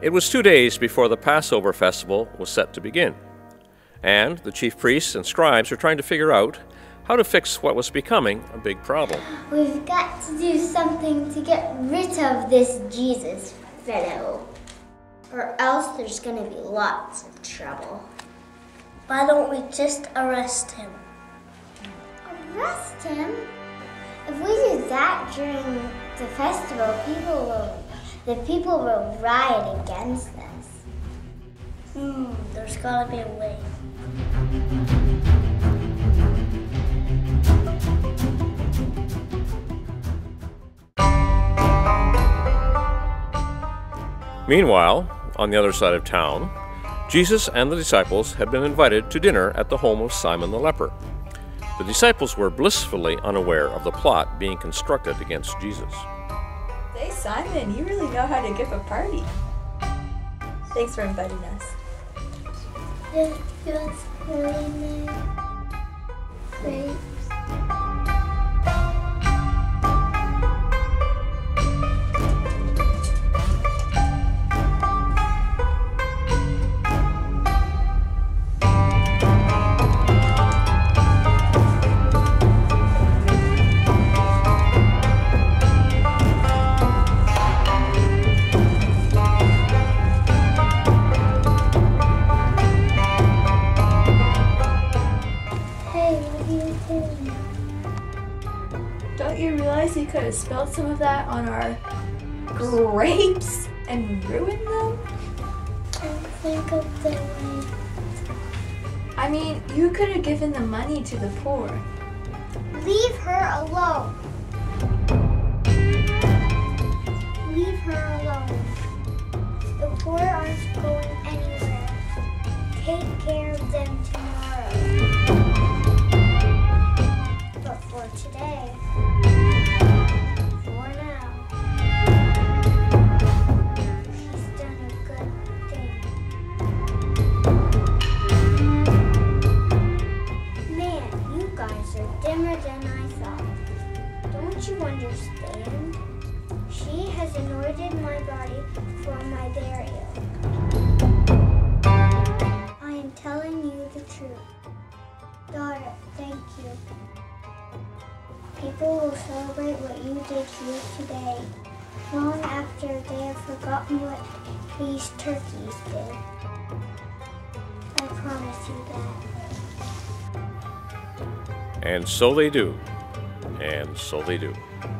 It was 2 days before the Passover festival was set to begin, and the chief priests and scribes were trying to figure out how to fix what was becoming a big problem. We've got to do something to get rid of this Jesus fellow, or else there's going to be lots of trouble. Why don't we just arrest him? Arrest him? If we do that during the festival, the people will riot against us. There's gotta be a way. Meanwhile, on the other side of town, Jesus and the disciples had been invited to dinner at the home of Simon the leper. The disciples were blissfully unaware of the plot being constructed against Jesus. Hey Simon, you really know how to give a party. Thanks for inviting us. It feels really nice. Don't you realize you could have spilled some of that on our grapes and ruined them? I mean, you could have given the money to the poor. Leave her alone. Leave her alone. The poor aren't going anywhere. Take care of them tomorrow. But for today, my body for my burial. I am telling you the truth. Daughter, thank you. People will celebrate what you did here today, long after they have forgotten what these turkeys did. I promise you that. And so they do. And so they do.